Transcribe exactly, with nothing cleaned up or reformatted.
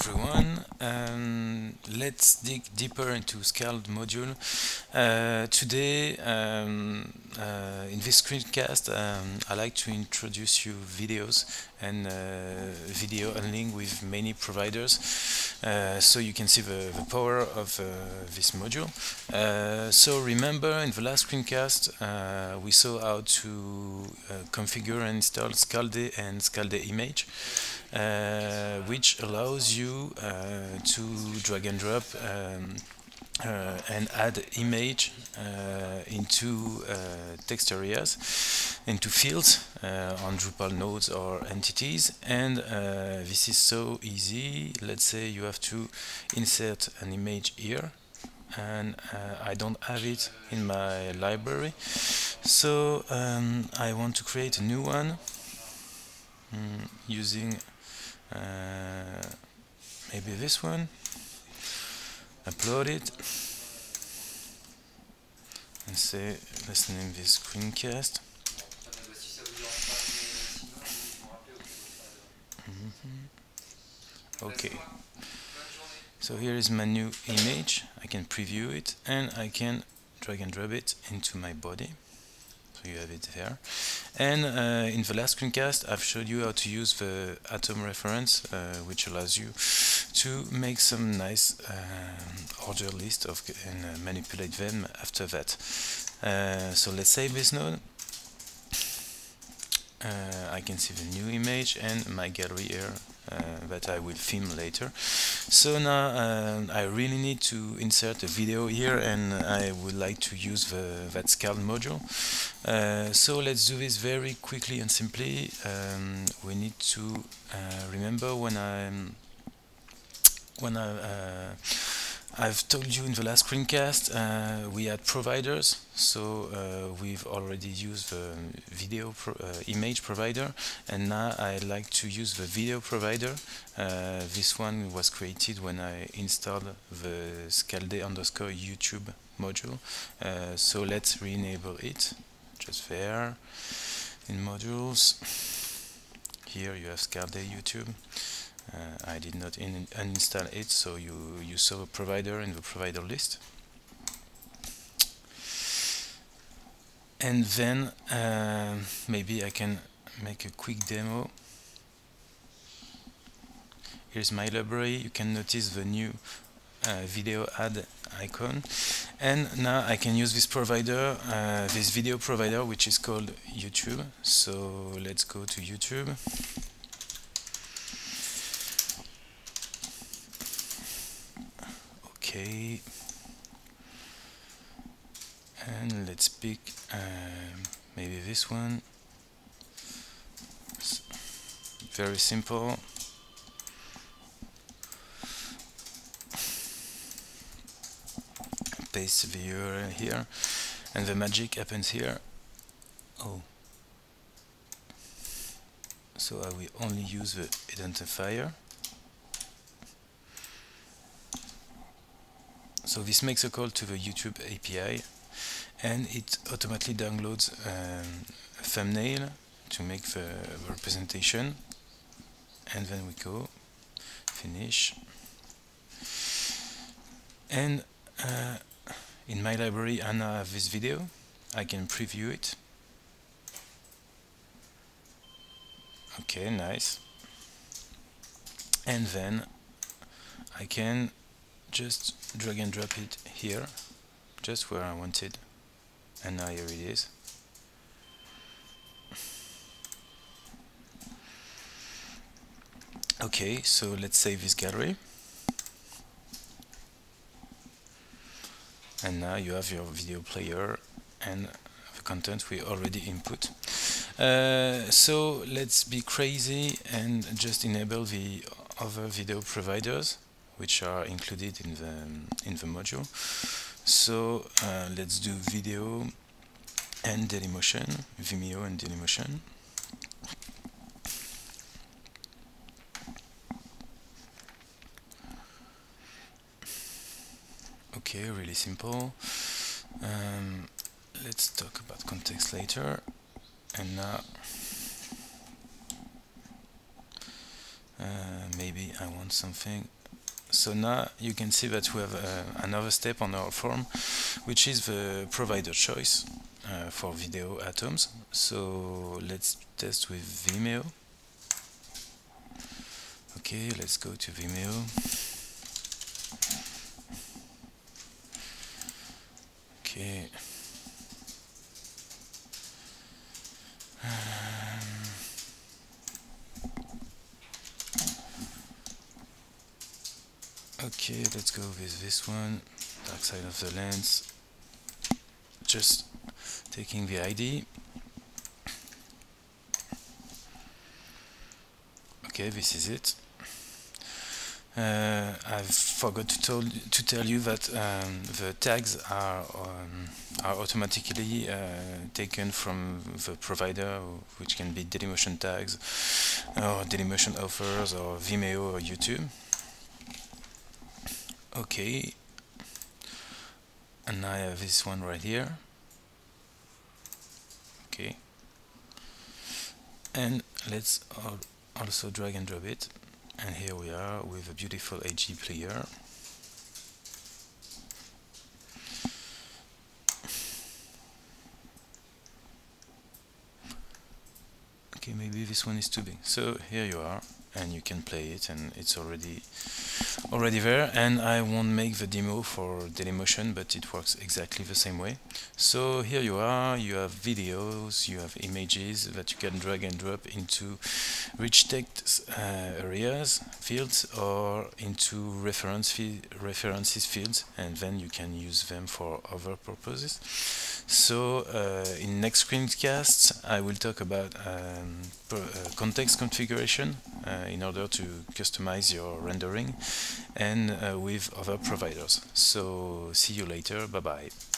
everyone. Um, let's dig deeper into Scald module. Uh, today, um, uh, in this screencast, um, I like to introduce you videos and uh, video handling with many providers, uh, so you can see the, the power of uh, this module. Uh, so remember, in the last screencast, uh, we saw how to uh, configure and install Scalde and Scalde image, Uh, which allows you uh, to drag and drop um, uh, and add image uh, into uh, text areas, into fields uh, on Drupal nodes or entities. And uh, this is so easy. Let's say you have to insert an image here, and uh, I don't have it in my library, so um, I want to create a new one mm, using Uh, maybe this one, upload it, and say, let's name this screencast. Mm-hmm. Okay, so here is my new image. I can preview it and I can drag and drop it into my body. So you have it there. And uh, in the last screencast, I've showed you how to use the Atom reference, uh, which allows you to make some nice uh, order list of, and uh, manipulate them after that. Uh, so let's save this node. Uh, I can see the new image and my gallery here uh, that I will film later. So now uh, I really need to insert a video here, and I would like to use the, that Scald module. Uh, so let's do this very quickly and simply. Um, we need to uh, remember when I when I uh, I've told you in the last screencast, uh, we had providers, so uh, we've already used the video pro uh, image provider, and now I like to use the video provider. Uh, this one was created when I installed the Scalde underscore YouTube module. Uh, so let's re-enable it, just there, in modules. Here you have Scalde YouTube. Uh, I did not in uninstall it, so you, you saw a provider in the provider list. And then uh, maybe I can make a quick demo. Here's my library. You can notice the new Uh, video ad icon, and now I can use this provider, uh, this video provider, which is called YouTube. So let's go to YouTube, okay, and let's pick uh, maybe this one. It's very simple. Paste the U R L here, and the magic happens here. Oh, so I will only use the identifier. So this makes a call to the YouTube A P I, and it automatically downloads um, a thumbnail to make the representation, and then we go finish. And uh, in my library, I now have this video. I can preview it. Okay, nice. And then I can just drag and drop it here, just where I want it. And now here it is. Okay, so let's save this gallery. And now you have your video player and the content we already input. Uh, so let's be crazy and just enable the other video providers, which are included in the in the module. So uh, let's do video and Dailymotion, Vimeo and Dailymotion. Okay, really simple. Um, let's talk about context later. And now, uh, maybe I want something. So now you can see that we have uh, another step on our form, which is the provider choice uh, for video atoms. So let's test with Vimeo. Okay, let's go to Vimeo. Okay. Okay, let's go with this one, dark side of the lens, just taking the I D. Okay, this is it. Uh, I forgot to, told, to tell you that um, the tags are, um, are automatically uh, taken from the provider, which can be Dailymotion tags, or Dailymotion offers, or Vimeo, or YouTube. Okay, and I have this one right here. Okay, and let's al also drag and drop it, and here we are with a beautiful A G player. Okay, maybe this one is too big, so here you are, and you can play it, and it's already already there. And I won't make the demo for Dailymotion, but it works exactly the same way. So here you are, you have videos, you have images that you can drag and drop into rich text uh, areas, fields, or into reference fi references fields, and then you can use them for other purposes. So uh, in next screencasts, I will talk about um, per, uh, context configuration uh, in order to customize your rendering, and uh, with other providers. So see you later, bye bye.